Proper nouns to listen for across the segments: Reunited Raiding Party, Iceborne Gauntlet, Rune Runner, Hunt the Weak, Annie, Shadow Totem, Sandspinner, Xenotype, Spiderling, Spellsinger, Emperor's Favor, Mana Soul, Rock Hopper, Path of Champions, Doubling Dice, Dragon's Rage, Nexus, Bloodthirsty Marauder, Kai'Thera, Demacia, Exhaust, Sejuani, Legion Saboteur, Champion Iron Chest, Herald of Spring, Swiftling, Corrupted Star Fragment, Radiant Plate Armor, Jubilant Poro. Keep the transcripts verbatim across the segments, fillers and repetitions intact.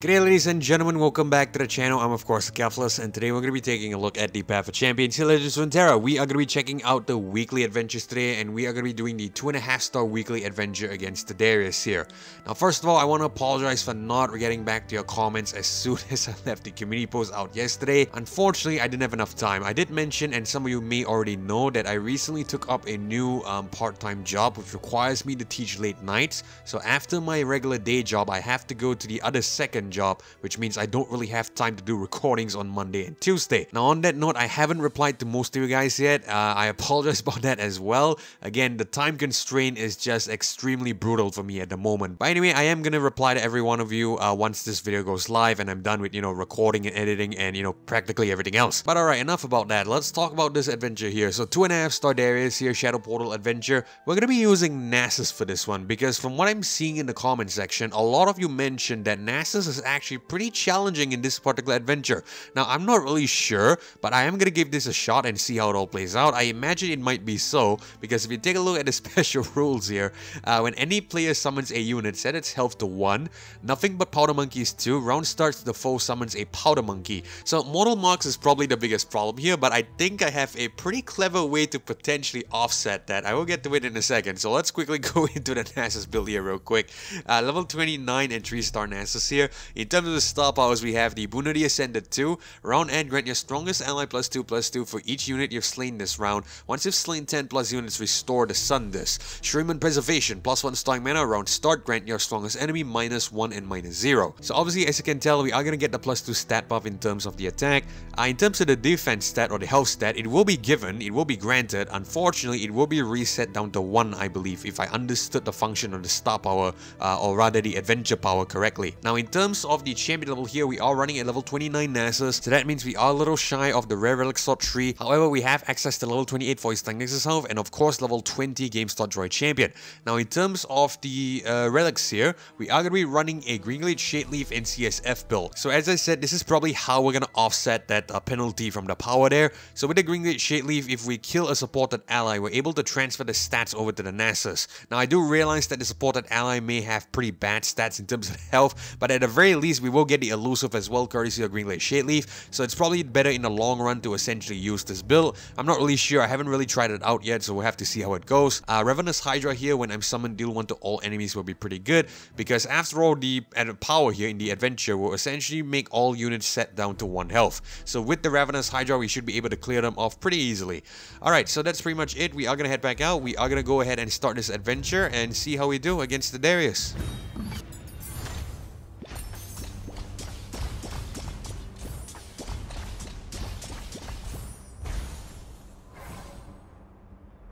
G'day ladies and gentlemen, welcome back to the channel. I'm of course Akephalos, and today we're going to be taking a look at the Path of Champions here, Legends of Runeterra. We are going to be checking out the weekly adventures today, and we are going to be doing the two and a half star weekly adventure against Darius here. Now first of all, I want to apologize for not getting back to your comments as soon as I left the community post out yesterday. Unfortunately, I didn't have enough time. I did mention, and some of you may already know, that I recently took up a new um, part-time job which requires me to teach late nights. So after my regular day job, I have to go to the other second job, which means I don't really have time to do recordings on Monday and Tuesday. Now on that note, I haven't replied to most of you guys yet. Uh, I apologize about that as well. Again, the time constraint is just extremely brutal for me at the moment. But anyway, I am going to reply to every one of you uh, once this video goes live and I'm done with, you know, recording and editing and, you know, practically everything else. But alright, enough about that. Let's talk about this adventure here. So two and a half star Darius here, Shadow Portal adventure. We're going to be using Nasus for this one because from what I'm seeing in the comment section, a lot of you mentioned that Nasus is actually pretty challenging in this particular adventure. Now I'm not really sure, but I am going to give this a shot and see how it all plays out. I imagine it might be so, because if you take a look at the special rules here, uh, when any player summons a unit, set its health to one, nothing but powder monkeys two, round starts the foe summons a powder monkey. So mortal marks is probably the biggest problem here, but I think I have a pretty clever way to potentially offset that. I will get to it in a second, so let's quickly go into the Nasus build here real quick. Uh, level twenty-nine and three star Nasus here. In terms of the star powers, we have the Bunadi the Ascended two. Round end, grant your strongest ally plus two plus two for each unit you've slain this round. Once you've slain ten plus units, restore the Sun Disc. Shurima Preservation, plus one starting mana. Round start, grant your strongest enemy minus one and minus zero. So obviously, as you can tell, we are going to get the plus two stat buff in terms of the attack. Uh, in terms of the defense stat or the health stat, it will be given, it will be granted. Unfortunately, it will be reset down to one, I believe, if I understood the function of the star power, uh, or rather the adventure power correctly. Now, in terms of the champion level here, we are running at level twenty-nine Nasus, so that means we are a little shy of the rare relic slot tree. However, we have access to level twenty-eight for his Nexus health, and of course level twenty game slot droid champion. Now in terms of the uh, relics here, we are going to be running a Greenglade Shadeleaf and C S F build. So as I said, this is probably how we're going to offset that uh, penalty from the power there. So with the Greenglade Shadeleaf, if we kill a supported ally, we're able to transfer the stats over to the Nasus. Now I do realize that the supported ally may have pretty bad stats in terms of health, but at a very least we will get the elusive as well, courtesy of Greenglade Shadeleaf, so it's probably better in the long run to essentially use this build. I'm not really sure, I haven't really tried it out yet, so we'll have to see how it goes. Uh, Ravenous Hydra here, when I'm summoned, deal one to all enemies will be pretty good, because after all, the power here in the adventure will essentially make all units set down to one health. So with the Ravenous Hydra, we should be able to clear them off pretty easily. Alright, so that's pretty much it. We are going to head back out, we are going to go ahead and start this adventure and see how we do against the Darius.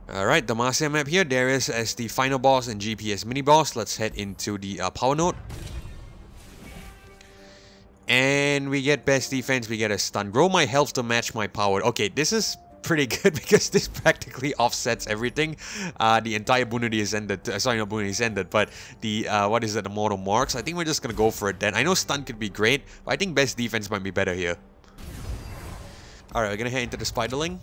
Alright, the Demacia map here, Darius as the final boss and G P S mini boss. Let's head into the uh, power node. And we get best defense, we get a stun. Grow my health to match my power. Okay, this is pretty good because this practically offsets everything. Uh, the entire Bunadi is ended. Uh, sorry, not Bunadi is ended, but the, uh, what is it, the mortal marks. I think we're just going to go for it then. I know stun could be great, but I think best defense might be better here. Alright, we're going to head into the Spiderling.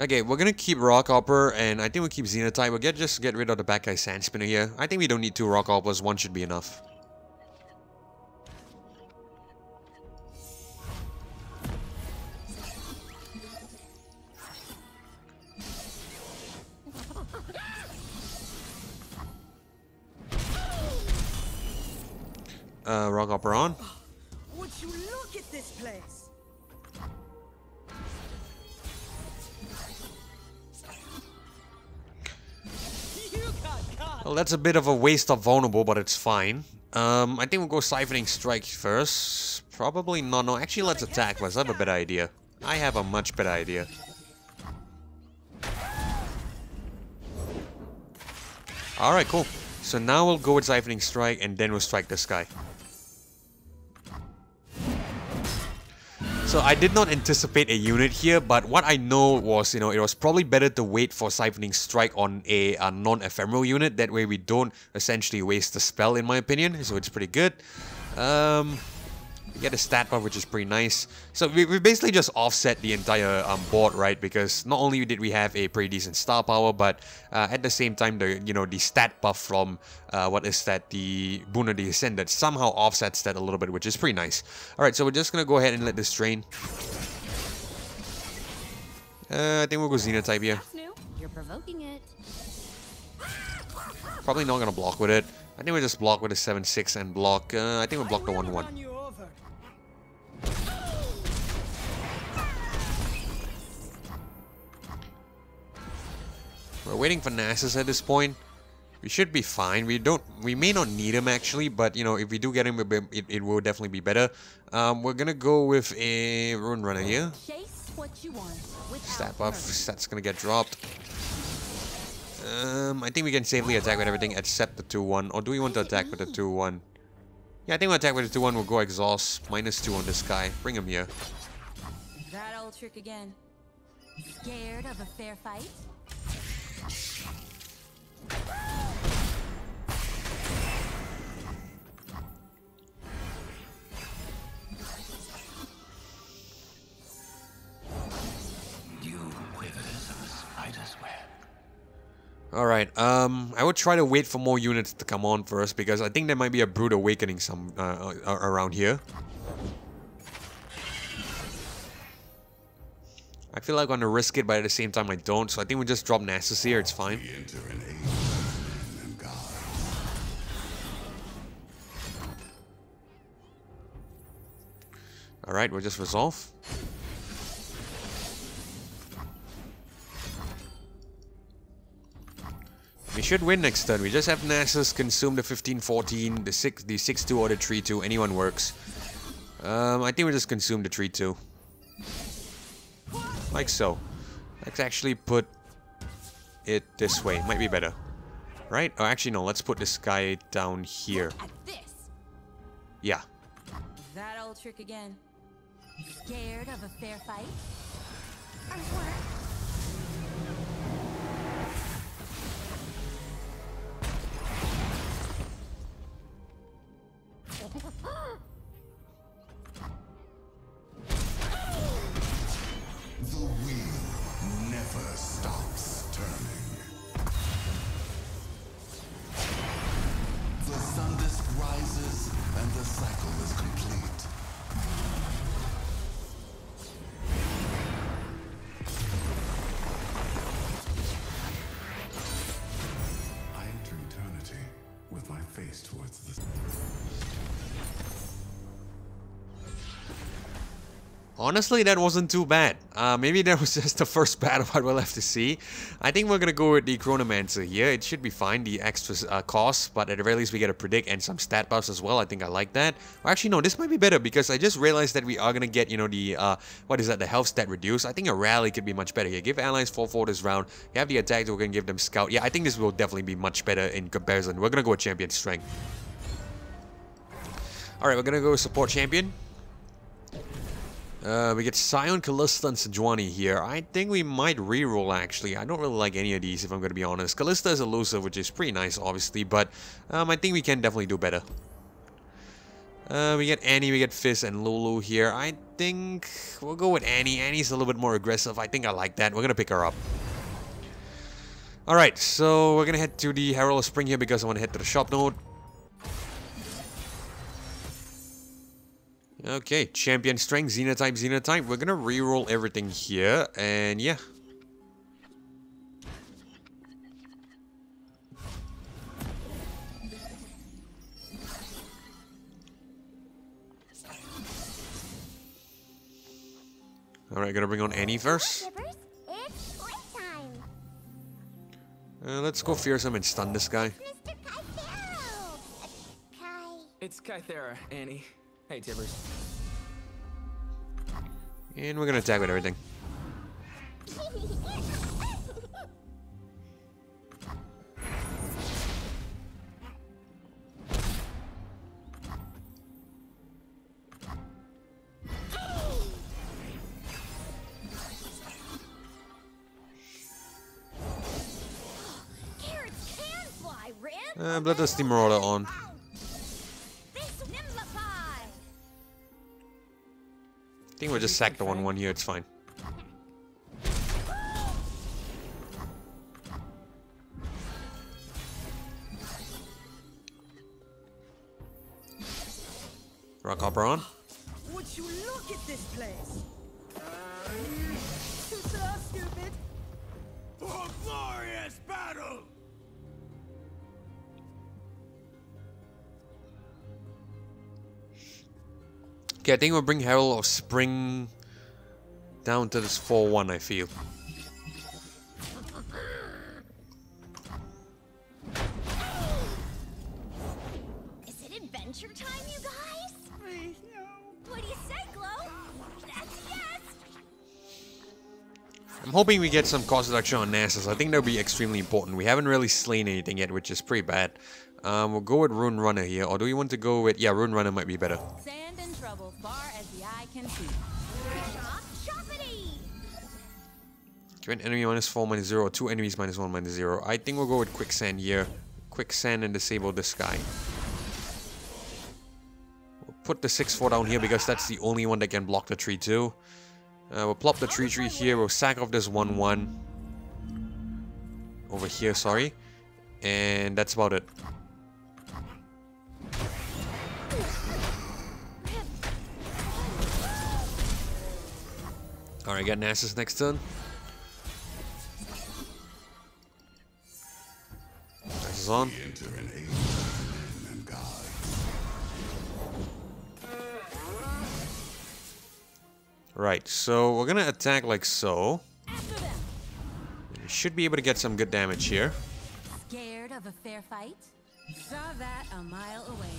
Okay, we're gonna keep Rock Hopper, and I think we'll keep Xenotype. We'll get, just get rid of the back guy Sandspinner here. I think we don't need two Rock Hoppers, one should be enough. Uh, Rock Hopper on. Would you look at this place? Well, that's a bit of a waste of vulnerable, but it's fine. Um, I think we'll go Siphoning Strike first. Probably not. No, actually, let's attack. Let's have a better idea. I have a much better idea. Alright, cool. So now we'll go with Siphoning Strike, and then we'll strike this guy. So I did not anticipate a unit here, but what I know was, you know, it was probably better to wait for Siphoning Strike on a, a non-ephemeral unit. That way we don't essentially waste the spell, in my opinion. So it's pretty good. Um, We get a stat buff, which is pretty nice. So we, we basically just offset the entire um, board, right? Because not only did we have a pretty decent star power, but uh, at the same time, the you know the stat buff from uh, what is that the Bunadi the Ascended somehow offsets that a little bit, which is pretty nice. All right, so we're just gonna go ahead and let this drain. Uh, I think we'll go Xenotype here. You're provoking it. Probably not gonna block with it. I think we just block with a seven six and block. Uh, I think we block the one one. We're waiting for Nasus at this point. We should be fine. We don't. We may not need him actually, but you know, if we do get him, it, it will definitely be better. Um, we're gonna go with a Rune Runner here. Stat buff. Stat's gonna get dropped. Um, I think we can safely attack with everything except the two one. Or do we want to attack with the two one? Yeah, I think we'll attack with the two one. We'll go Exhaust. Minus two on this guy. Bring him here. That old trick again. Scared of a fair fight? Alright, um, I would try to wait for more units to come on first, because I think there might be a Brute Awakening some uh, around here. I feel like I'm going to risk it, but at the same time I don't, so I think we just drop Nasus here, it's fine. Alright, we'll just resolve. We should win next turn. We just have Nasus consume the fifteen fourteen, the six, the six two or the three two. Anyone works. Um, I think we just consume the three two. Like so. Let's actually put it this way. Might be better. Right? Oh, actually no. Let's put this guy down here. Yeah. That old trick again. Scared of a fair fight? I work. The wheel never stops turning. The Sun Disc rises and the cycle is complete. I enter eternity with my face towards the sun. Honestly, that wasn't too bad. Uh, maybe that was just the first battle part we'll have to see. I think we're going to go with the Chronomancer here. It should be fine, the extra uh, cost, but at the very least we get a predict and some stat buffs as well. I think I like that. Or actually, no, this might be better because I just realized that we are going to get, you know, the, uh, what is that, the health stat reduced. I think a rally could be much better here. Give allies four four this round. You have the attack, so we're going to give them scout. Yeah, I think this will definitely be much better in comparison. We're going to go with Champion Strength. Alright, we're going to go with Support Champion. Uh, we get Scion, Callista, and Sejuani here. I think we might reroll, actually. I don't really like any of these, if I'm going to be honest. Callista is elusive, which is pretty nice, obviously, but um, I think we can definitely do better. Uh, we get Annie, we get Fizz, and Lulu here. I think we'll go with Annie. Annie's a little bit more aggressive. I think I like that. We're going to pick her up. Alright, so we're going to head to the Herald of Spring here because I want to head to the shop node. Okay, Champion Strength, Xenotype, Xenotype. We're gonna reroll everything here, and yeah. Alright, gonna bring on Annie first. Uh, let's go fearsome and stun this guy. It's Kai'Thera, Annie. Hey, Tibbers. And we're gonna attack with everything. uh, let the steamroller on. think we'll just sack the one one here, it's fine. Rock Hopper on. Would you look at this place? So stupid. For glorious battle. Okay, I think we'll bring Herald of Spring down to this four one, I feel. Is it adventure time, you guys? Please, no. What do you say, Glow? That's yes! I'm hoping we get some cost reduction on Nasus. I think that'll be extremely important. We haven't really slain anything yet, which is pretty bad. Um, we'll go with Rune Runner here, or do we want to go with... Yeah, Rune Runner might be better. Sand and trouble, far as the eye can see. Give an enemy minus four, minus zero, or two enemies minus one, minus zero. I think we'll go with Quicksand here. Quicksand and disable this guy. We'll put the six four down here because that's the only one that can block the three two. Uh, we'll plop the three three here, we'll sack off this one one. Over here, sorry. And that's about it. Alright, get Nasus next turn. Nasus on. Right, so we're gonna attack like so. We should be able to get some good damage here. Scared of a fair fight? Saw that a mile away.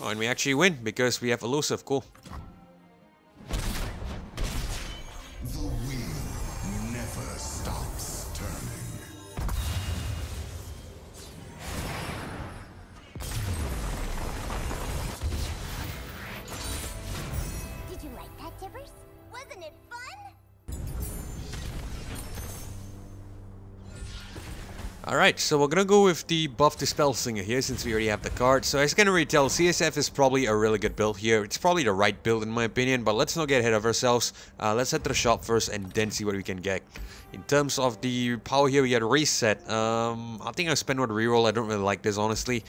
Oh, and we actually win because we have elusive, cool. The wheel never stops turning. Did you like that, Tibbers? Wasn't it fun? Alright, so we're gonna go with the buff to Spellsinger here since we already have the card. So as you can already tell, C S F is probably a really good build here. It's probably the right build in my opinion, but let's not get ahead of ourselves. Uh, let's head to the shop first and then see what we can get. In terms of the power here, we get reset. Um, I think I'll spend one reroll. I don't really like this, honestly.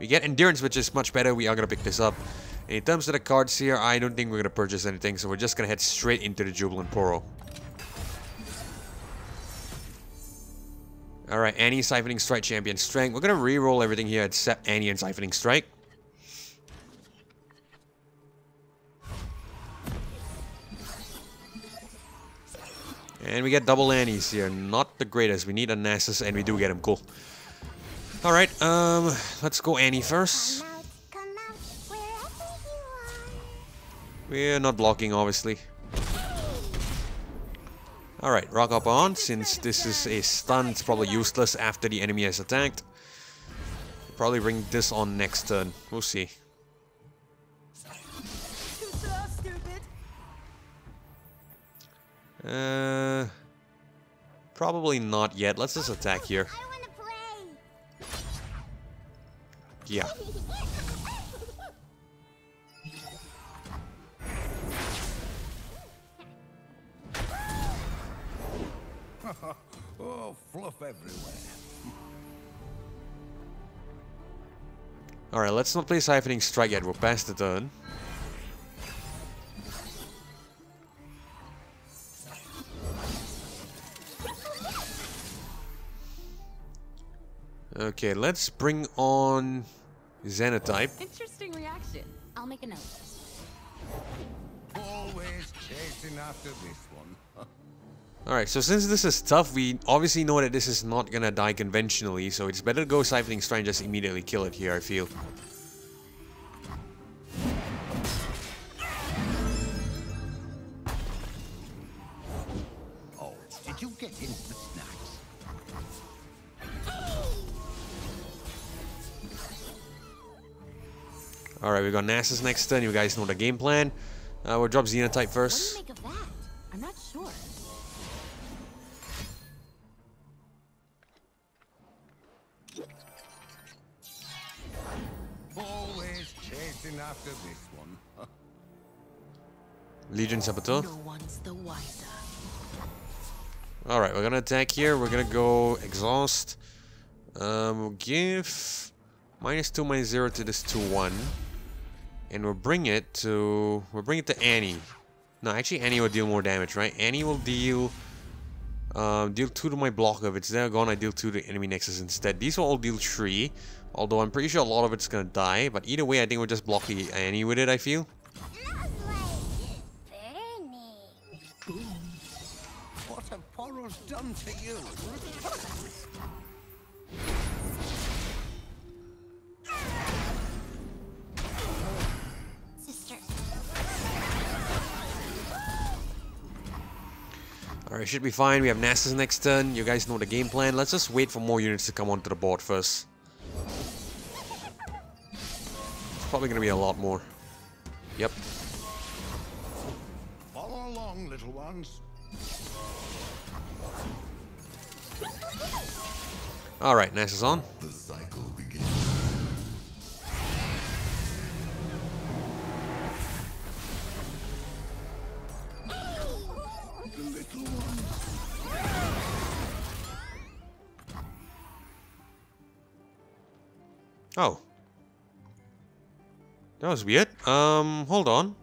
We get endurance, which is much better. We are gonna pick this up. In terms of the cards here, I don't think we're gonna purchase anything, so we're just gonna head straight into the Jubilant Poro. Alright, Annie, Siphoning Strike, Champion Strength. We're gonna reroll everything here except Annie and Siphoning Strike. And we get double Annies here. Not the greatest. We need a Nasus and we do get him. Cool. Alright, um, let's go Annie first. Come out, come out, wherever you are. We're not blocking, obviously. Alright, Rock Hopper on, since this is a stun, it's probably useless after the enemy has attacked. Probably bring this on next turn, we'll see. Uh, probably not yet, let's just attack here. Yeah. Oh, fluff everywhere. Alright, let's not play Siphoning Strike yet. We'll pass the turn. Okay, let's bring on Xenotype. Interesting reaction. I'll make a note. Always chasing after this one. Alright, so since this is tough, we obviously know that this is not gonna die conventionally, so it's better to go Siphoning Strike and just immediately kill it here, I feel. Oh, did you get into the snacks? Alright, we got Nasus next turn, you guys know the game plan. Uh, we'll drop Xenotype first. What do you make of that? I'm not sure. nothing after this one. Legion Saboteur. No one's the wiser. All right, we're gonna attack here. We're gonna go exhaust. Um, we'll give minus two minus zero to this two one, and we'll bring it to we'll bring it to Annie. No, actually, Annie will deal more damage, right? Annie will deal um, deal two to my blocker. If it's there gone, I deal two to enemy nexus instead. These will all deal three. Although I'm pretty sure a lot of it's gonna die, but either way, I think we'll just block the Annie with it. I feel. What have Poros done to you? Sister. All right, should be fine. We have Nasus next turn. You guys know the game plan. Let's just wait for more units to come onto the board first. It's probably gonna be a lot more. Yep. Little ones. All right, Nasus is on. The cycle begins. The little ones. Oh, that was weird. Um, hold on.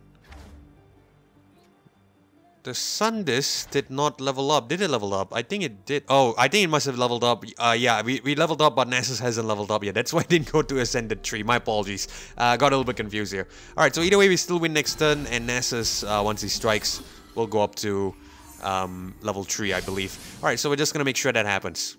The Sun Disc did not level up. Did it level up? I think it did. Oh, I think it must have leveled up. Uh, yeah, we, we leveled up, but Nasus hasn't leveled up yet. That's why I didn't go to Ascended Tree. My apologies. Uh, got a little bit confused here. Alright, so either way, we still win next turn. And Nasus, uh, once he strikes, will go up to um, level three, I believe. Alright, so we're just going to make sure that happens.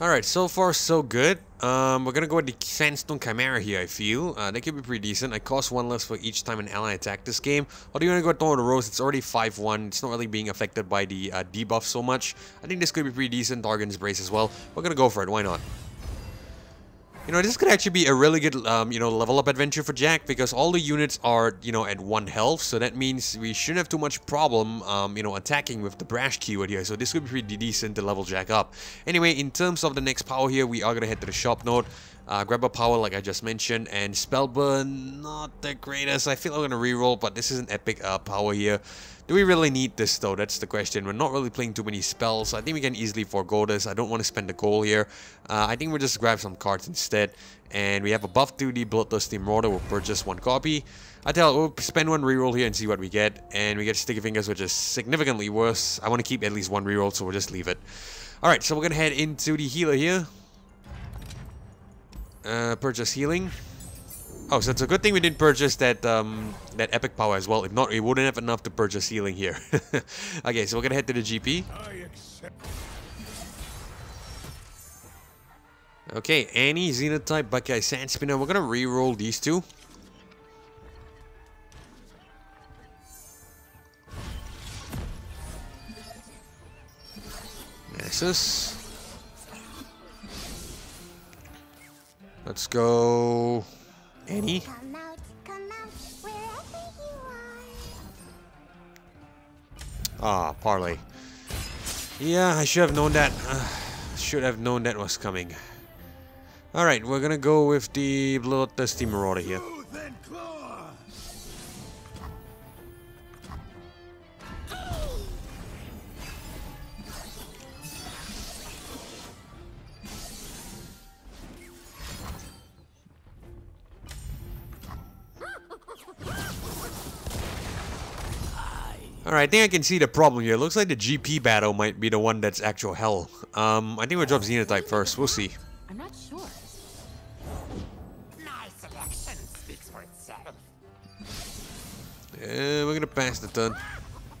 Alright, so far so good. Um, we're gonna go with the Sandstone Chimera here, I feel. Uh, that could be pretty decent. I cost one less for each time an ally attacked this game. Or do you want to go Thorn of the Rose? It's already five one. It's not really being affected by the uh, debuff so much. I think this could be pretty decent. Target's Brace as well. We're gonna go for it. Why not? You know, this could actually be a really good, um, you know, level up adventure for Jack, because all the units are, you know, at one health. So that means we shouldn't have too much problem, um, you know, attacking with the brash keyword here. So this could be pretty decent to level Jack up. Anyway, in terms of the next power here, we are going to head to the shop node. Uh, grab a power like I just mentioned, and Spellburn, not the greatest. I feel I'm going to reroll, but this is an epic uh, power here. Do we really need this though? That's the question. We're not really playing too many spells, so I think we can easily forego this. I don't want to spend the goal here. Uh, I think we'll just grab some cards instead. And we have a buff two D Bloodthirsty Marauder. We'll purchase one copy. I tell we'll spend one reroll here and see what we get. And we get Sticky Fingers, which is significantly worse. I want to keep at least one reroll, so we'll just leave it. Alright, so we're going to head into the healer here. Uh, purchase healing. Oh, so it's a good thing we didn't purchase that um, that epic power as well. If not, we wouldn't have enough to purchase healing here. Okay, so we're gonna head to the G P. Okay, Annie, Xenotype, Buckeye, Sandspinner. We're gonna re-roll these two. Nasus. Let's go, Annie. Come out, come out, wherever you are. Ah, parlay. Yeah, I should have known that. Uh, should have known that was coming. All right, we're gonna go with the Bloodthirsty Marauder here. Alright, I think I can see the problem here. Looks like the G P battle might be the one that's actual hell. Um, I think we'll drop Xenotype first. We'll see. I'm not sure. My selection speaks for itself. Yeah, we're gonna pass the turn.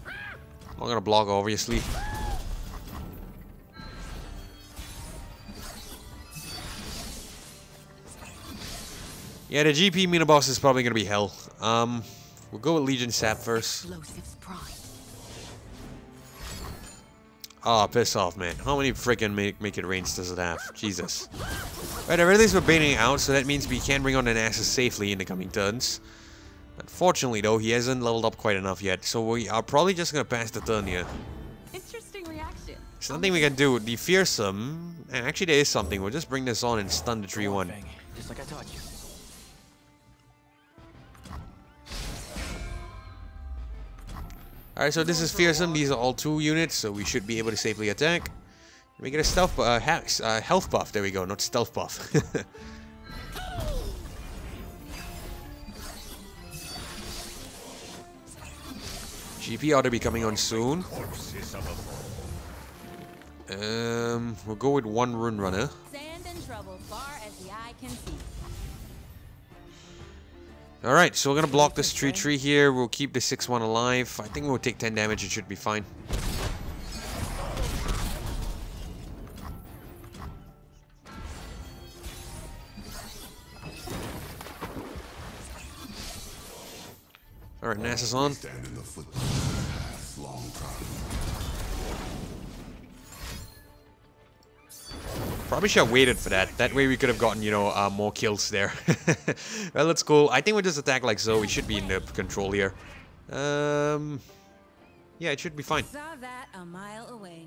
I'm not gonna block, obviously. Yeah, the G P Mina boss is probably gonna be hell. Um, we'll go with Legion Sab first. Ah, oh, piss off, man. How many freaking make, make it range does it have? Jesus. Right, I realize we're baiting out, so that means we can bring on the Nasus safely in the coming turns. Unfortunately, though, he hasn't leveled up quite enough yet, so we are probably just gonna pass the turn here. Interesting reaction. There's nothing we can do. The fearsome. Actually, there is something. We'll just bring this on and stun the three one. Just like I taught you. Alright, so this is fearsome. These are all two units, so we should be able to safely attack. We get a stealth, uh, uh, health buff. There we go, not stealth buff. G P ought to be coming on soon. Um, we'll go with one Rune Runner. Alright, so we're gonna block this three three here. We'll keep the six one alive. I think we'll take ten damage, it should be fine. Alright, Nasus on. Probably should have waited for that. That way we could have gotten, you know, uh, more kills there. Well, that's cool. I think we'll just attack like so. We should be in the control here. Um, yeah, it should be fine. Saw that a mile away.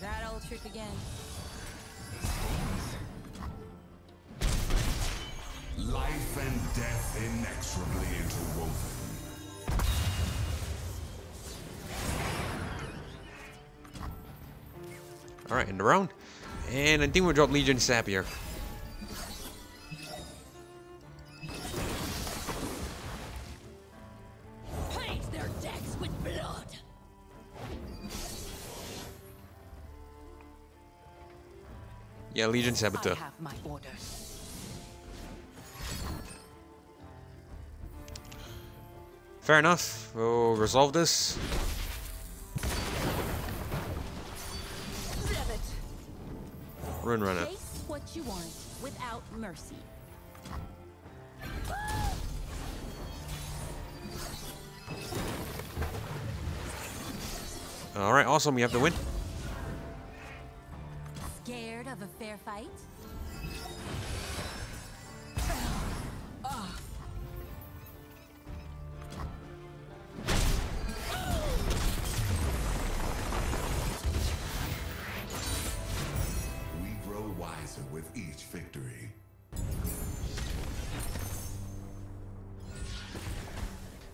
That old trick again. Life and death inexorably interwoven. All right, end the round. And I think we'll drop Legion Sap here. Paint their decks with blood. Yeah, Legion Saboteur. I have my orders. Fair enough. We'll resolve this. Rune Runner. Chase what you want without mercy. All right, awesome. We have to win. Scared of a fair fight?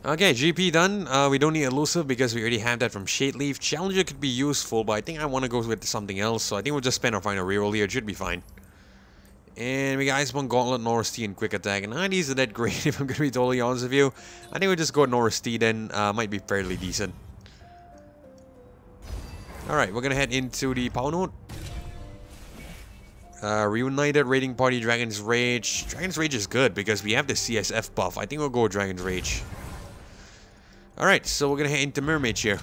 Okay, G P done. Uh, we don't need Elusive because we already have that from Shadeleaf. Challenger could be useful, but I think I want to go with something else. So I think we'll just spend our final reroll here. It should be fine. And we got Iceborne, Gauntlet, Norris T, and Quick Attack. And none of these are that great, if I'm going to be totally honest with you. I think we'll just go with Norris T then. Uh, might be fairly decent. Alright, we're going to head into the Power Node. Uh, Reunited, Raiding Party, Dragon's Rage. Dragon's Rage is good because we have the C S F buff. I think we'll go with Dragon's Rage. Alright, so we're gonna head into Mermaid here.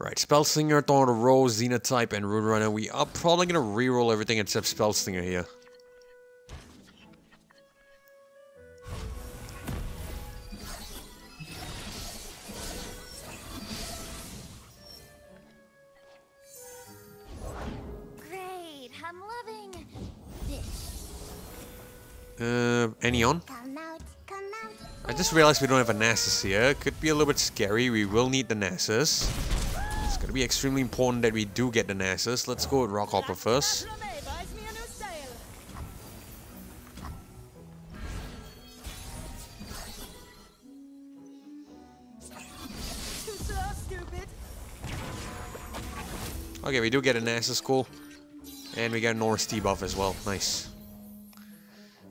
Right, Spellsinger, Thorn of the Rose, Xenotype, and Rune Runner. We are probably gonna reroll everything except Spellsinger here. Great, I'm loving this. Uh, Annie on? I just realized we don't have a Nasus here. Could be a little bit scary. We will need the Nasus. It's going to be extremely important that we do get the Nasus. Let's go with Rock Hopper first. Okay, we do get a Nasus, cool. And we get a Norris T buff as well. Nice.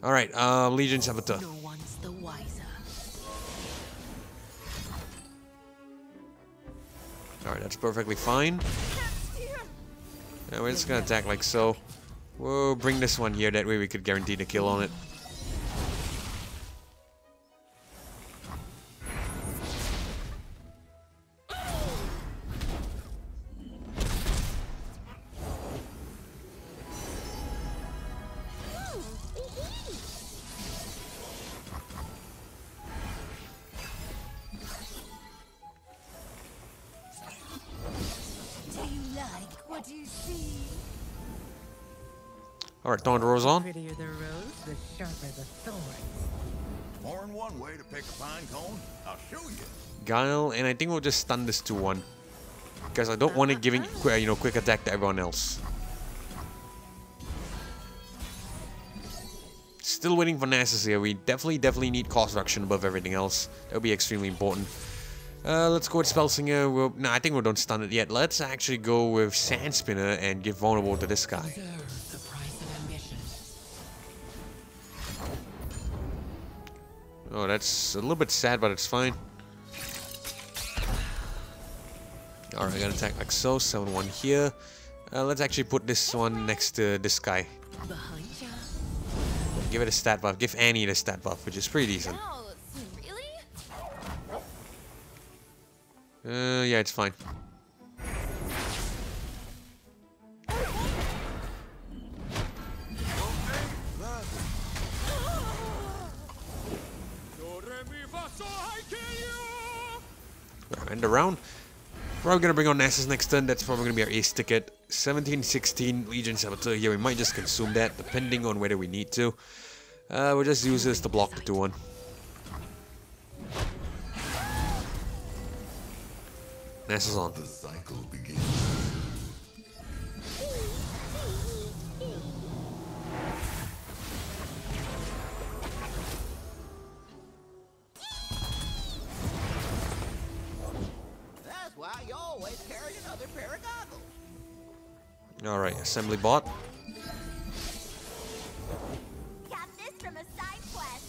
Alright, uh, Legion Saboteur. Alright, that's perfectly fine. Yeah, we're just gonna attack like so. Whoa, bring this one here, that way we could guarantee the kill on it. Alright, Thorn rolls on. The prettier the rose, the sharper the thorns. More than one way to pick a pine cone. I'll show you. Guile, and I think we'll just stun this to one, because I don't want it giving you know quick attack to everyone else. Still waiting for Nasus here. We definitely, definitely need cost reduction above everything else. That would be extremely important. Uh, let's go with Spellsinger. We'll, no, I think we don't stun it yet. Let's actually go with Sandspinner and give vulnerable to this guy. Oh, that's a little bit sad, but it's fine. Alright, I gotta attack like so. seven one here. Uh, let's actually put this one next to this guy. Give it a stat buff. Give Annie the stat buff, which is pretty decent. Uh, yeah, it's fine. End around. Probably gonna bring on Nasus next turn. That's probably gonna be our ace ticket. seventeen sixteen Legion Saboteur here. We might just consume that depending on whether we need to. Uh, we'll just use this to block the two one. Nasus on. The cycle begins. Alright, assembly bot. Got this from a side quest.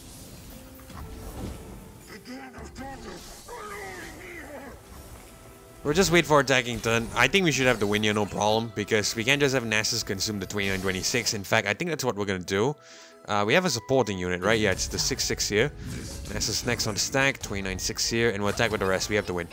We'll just wait for attacking turn. I think we should have the win here, no problem, because we can't just have Nasus consume the twenty-nine twenty-six. In fact, I think that's what we're gonna do. Uh, we have a supporting unit, right? Yeah, it's the six six here. Nasus next on the stack, twenty-nine six here, and we'll attack with the rest. We have to win.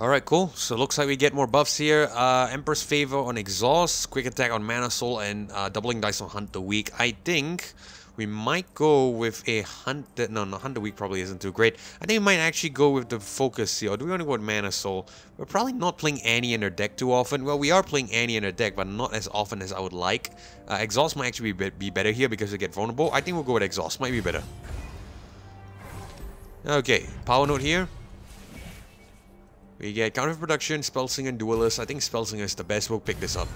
Alright, cool. So looks like we get more buffs here. Uh, Emperor's Favor on Exhaust, Quick Attack on Mana Soul, and uh, Doubling Dice on Hunt the Weak. I think we might go with a Hunt the... No, no, Hunt the Weak probably isn't too great. I think we might actually go with the Focus here. Or do we want to go with Mana Soul? We're probably not playing Annie in her deck too often. Well, we are playing Annie in her deck, but not as often as I would like. Uh, Exhaust might actually be, be better here because we get vulnerable. I think we'll go with Exhaust. Might be better. Okay, Power Node here. We get Counter Production, Spellsinger, and Duelist. I think Spellsinger is the best. We'll pick this up.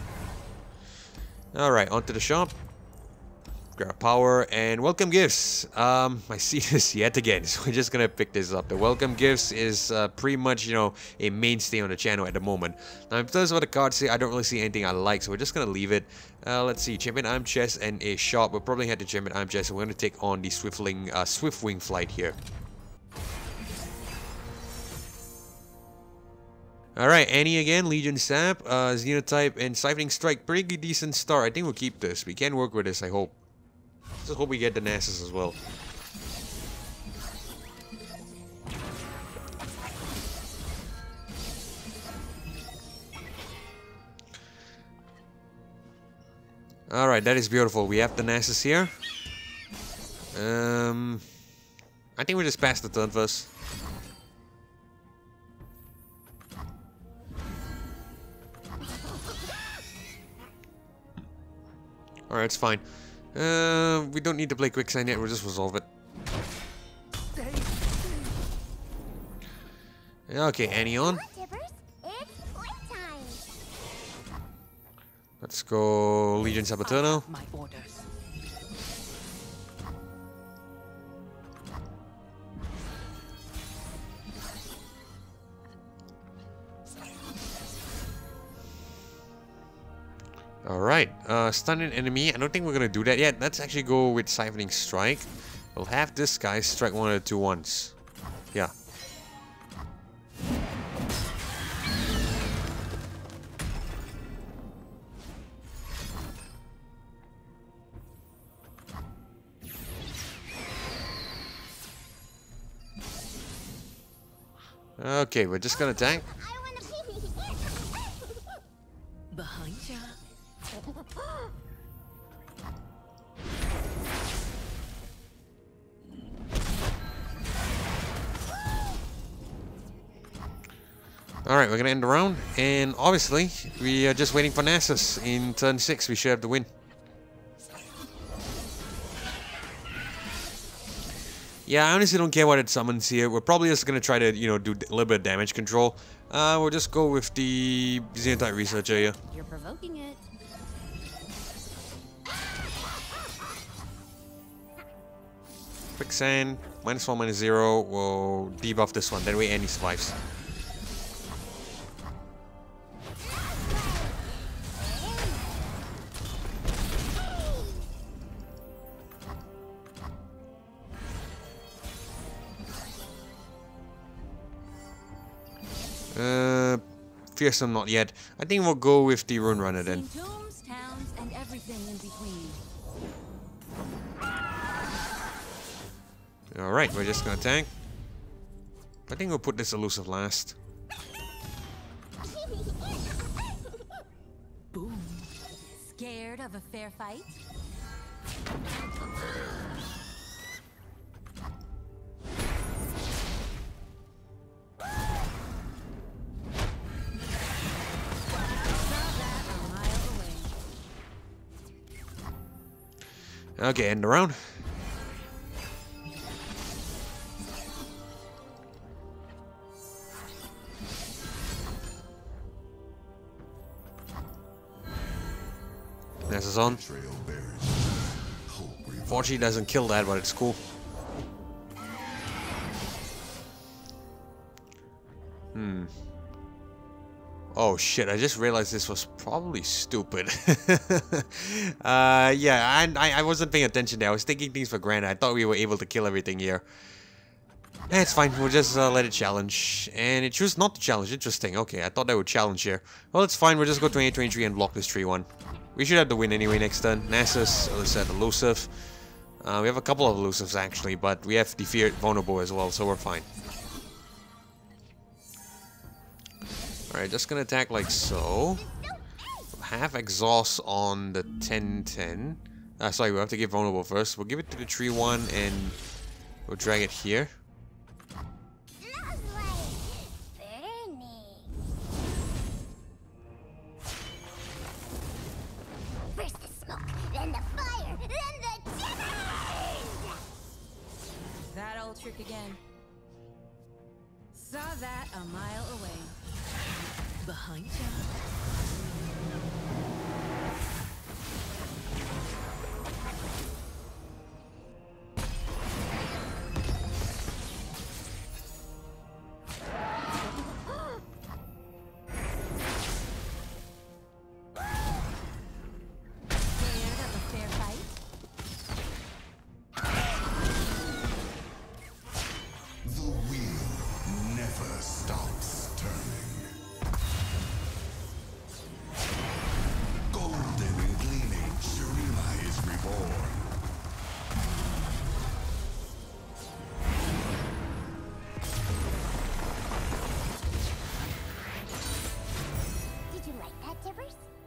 Alright, onto the shop. Grab Power and Welcome Gifts. Um, I see this yet again, so we're just gonna pick this up. The Welcome Gifts is uh, pretty much, you know, a mainstay on the channel at the moment. Now, in terms of the cards here, I don't really see anything I like, so we're just gonna leave it. Uh, let's see, Champion Iron Chest and a shop. We'll probably head to Champion Iron Chest, so we're gonna take on the Swiftling, uh, Swiftwing Flight here. Alright, Annie again, Legion Sap, uh, Xenotype, and Siphoning Strike. Pretty decent start. I think we'll keep this. We can work with this, I hope. Just hope we get the Nasus as well. Alright, that is beautiful. We have the Nasus here. Um, I think we just passed the Tundvas. Alright, it's fine. Uh, we don't need to play Quicksand yet, we'll just resolve it. Okay, Annie on. Let's go Legion Saboteur now. Alright, uh, stun an enemy. I don't think we're gonna do that yet. Let's actually go with Siphoning Strike. We'll have this guy strike one of the two ones. Yeah. Okay, we're just gonna tank. Alright, we're gonna end the round, and obviously, we are just waiting for Nasus. In turn six, we should have the win. Yeah, I honestly don't care what it summons here. We're probably just gonna try to, you know, do a little bit of damage control. Uh, we'll just go with the Xenotype Researcher here. You're provoking it. Quicksand, minus one, minus zero. We'll debuff this one. That way, Annie survives. Uh, fearsome not yet. I think we'll go with the Rune Runner then. Tombs, towns, and everything in between. All right, we're just gonna tank. I think we'll put this elusive last. Boom. Scared of a fair fight? Okay, end the round. This is on. Fortunately, doesn't kill that, but it's cool. Hmm. Oh shit, I just realized this was probably stupid. uh, yeah, I, I wasn't paying attention there. I was taking things for granted. I thought we were able to kill everything here. Eh, it's fine. We'll just uh, let it challenge. And it chose not to challenge. Interesting. Okay, I thought that would challenge here. Well, it's fine. We'll just go twenty-eight twenty-three and block this three one. We should have the win anyway next turn. Nasus, let's add elusive. Uh, we have a couple of elusives actually, but we have the feared vulnerable as well, so we're fine. Alright, just gonna attack like so. Half exhaust on the ten ten. Uh, sorry, we'll have to get vulnerable first. We'll give it to the three one and we'll drag it here. That old trick again. Saw that a mile away. Behind you.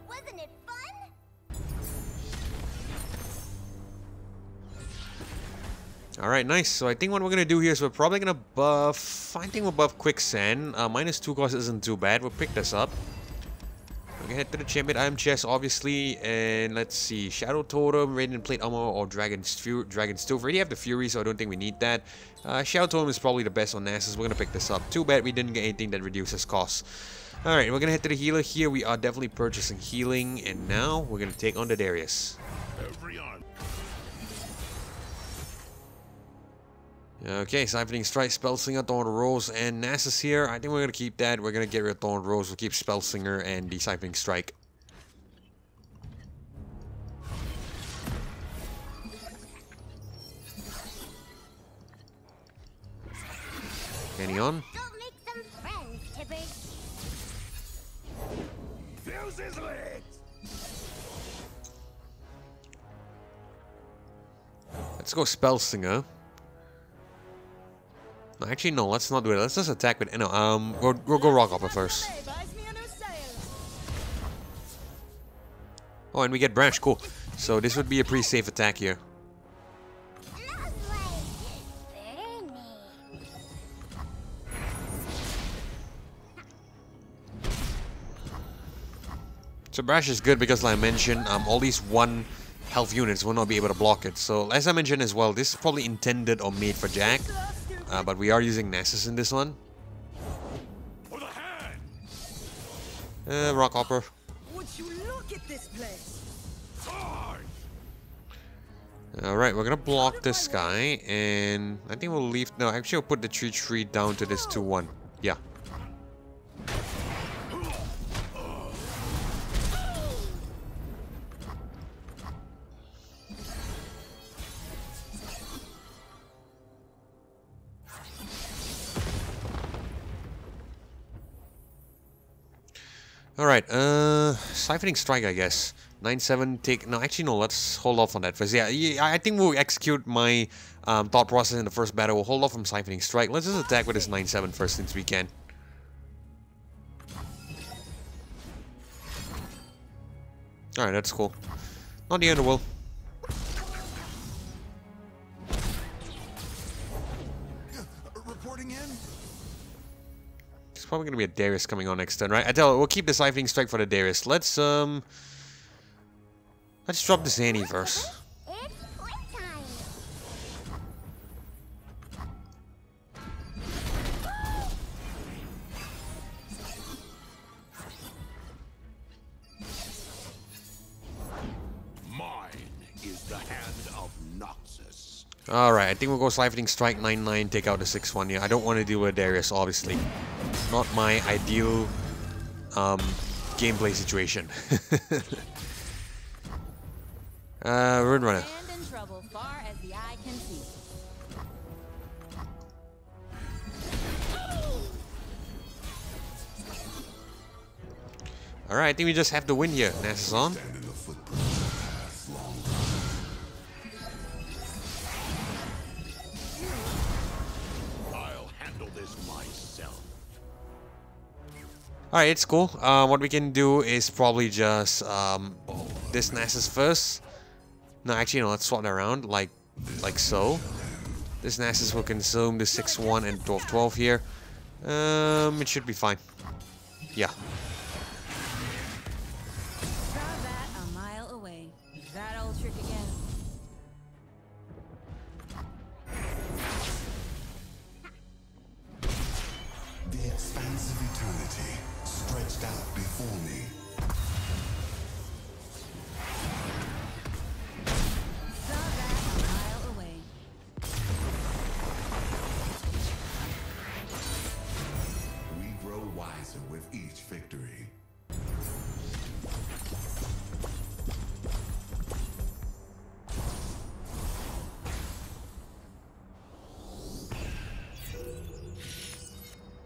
Wasn't it fun? Alright, nice. So I think what we're going to do here is we're probably going to buff... I think we'll buff Quicksand. Uh, minus two cost isn't too bad. We'll pick this up. We're going to head to the Champion Iron Chest, obviously. And let's see. Shadow Totem, Radiant Plate Armor, or Dragon's Fury. Dragon's Tooth. We already have the Fury, so I don't think we need that. Uh, Shadow Totem is probably the best on Nasus. We're going to pick this up. Too bad we didn't get anything that reduces costs. Alright, we're going to head to the healer here. We are definitely purchasing healing. And now, we're going to take on the Darius. Okay, Siphoning Strike, Spellsinger, Thorn Rose, and Nasus here. I think we're going to keep that. We're going to get rid of Thorn Rose. We'll keep Spellsinger and the Siphoning Strike. Any on? Go make some friends, Tibbers. Fuse his legs. Let's go Spellsinger. Actually, no, let's not do it. Let's just attack with... No, um, we'll, we'll go Rock Hopper first. Oh, and we get Branch. Cool. So this would be a pretty safe attack here. So Branch is good because, like I mentioned, um, all these one health units will not be able to block it. So, as I mentioned as well, this is probably intended or made for Jack. Uh, but we are using Nasus in this one. Uh, Rock Hopper. Alright, we're gonna block this guy, and I think we'll leave. No, actually, we'll put the three three down to this two one. Yeah. Alright, uh, Siphoning Strike, I guess. nine seven, take... No, actually, no, let's hold off on that first. Yeah, I think we'll execute my um, thought process in the first battle. We'll hold off from Siphoning Strike. Let's just attack with this nine seven first, since we can. Alright, that's cool. Not the end of the world. Probably gonna be a Darius coming on next turn, right? I tell you, we'll keep the Siphoning Strike for the Darius. Let's um, let's drop this Annie first. Mine is the hand of Nasus. All right, I think we'll go Siphoning Strike nine nine, take out the six one. Yeah, I don't want to deal with Darius, obviously. Not my ideal um, gameplay situation. uh, Rune Runner. Alright, I think we just have to win here. Nasus is on. Alright, it's cool. Uh, what we can do is probably just um, this Nasus first. No, actually, no, let's swap that around, like like so. This Nasus will consume the six one and twelve twelve here. Um, it should be fine. Yeah.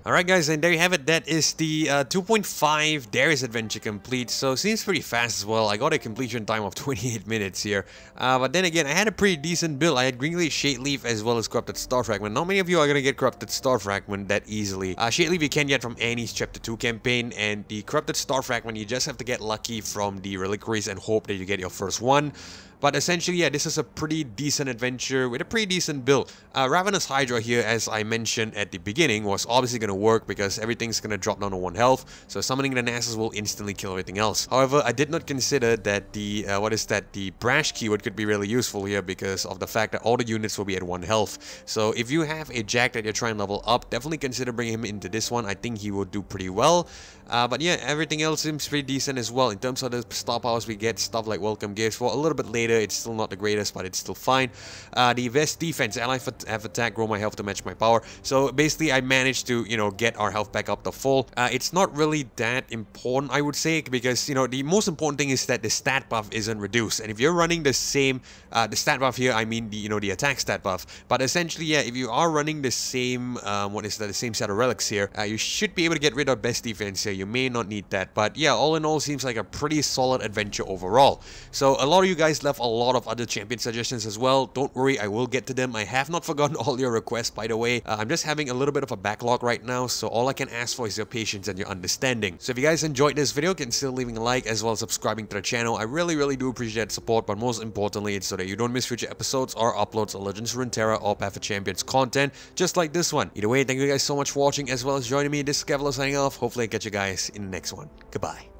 Alright guys, and there you have it. but that is the uh, two point five Darius adventure complete, so seems pretty fast as well. I got a completion time of twenty-eight minutes here, uh, but then again, I had a pretty decent build. I had Greenglade Shadeleaf as well as Corrupted Star Fragment. Not many of you are going to get Corrupted Star Fragment that easily. Uh, Shadeleaf you can get from Annie's Chapter two campaign, and the Corrupted Star Fragment you just have to get lucky from the Reliquaries and hope that you get your first one. But essentially, yeah, this is a pretty decent adventure with a pretty decent build. Uh, Ravenous Hydra here, as I mentioned at the beginning, was obviously going to work because everything's going to drop down to one health. So summoning the Nasus will instantly kill everything else. However, I did not consider that the, uh, what is that, the Brash keyword could be really useful here because of the fact that all the units will be at one health. So if you have a Jack that you're trying to level up, definitely consider bringing him into this one. I think he will do pretty well. Uh, but yeah, everything else seems pretty decent as well. In terms of the star powers, we get stuff like Welcome Gifts for a little bit later. It's still not the greatest, but it's still fine. Uh, the Vest Defense, Ally have attack, grow my health to match my power. So basically, I managed to, you know, get our health back up to full. Uh, it's not really that important, I would say, because, you know, the most important thing is that the stat buff isn't reduced. And if you're running the same, uh, the stat buff here, I mean, the, you know, the attack stat buff. But essentially, yeah, if you are running the same, um, what is that, the same set of relics here, uh, you should be able to get rid of Best Defense here. You may not need that. But yeah, all in all, seems like a pretty solid adventure overall. So a lot of you guys left a lot of other champion suggestions as well. Don't worry, I will get to them. I have not forgotten all your requests, by the way. Uh, I'm just having a little bit of a backlog right now, so all I can ask for is your patience and your understanding. So if you guys enjoyed this video, consider leaving a like as well as subscribing to the channel. I really, really do appreciate support, but most importantly, it's so that you don't miss future episodes or uploads of Legends of Runeterra or Path of Champions content, just like this one. Either way, thank you guys so much for watching as well as joining me. This is Akephalos signing off. Hopefully I catch you guys in the next one. Goodbye.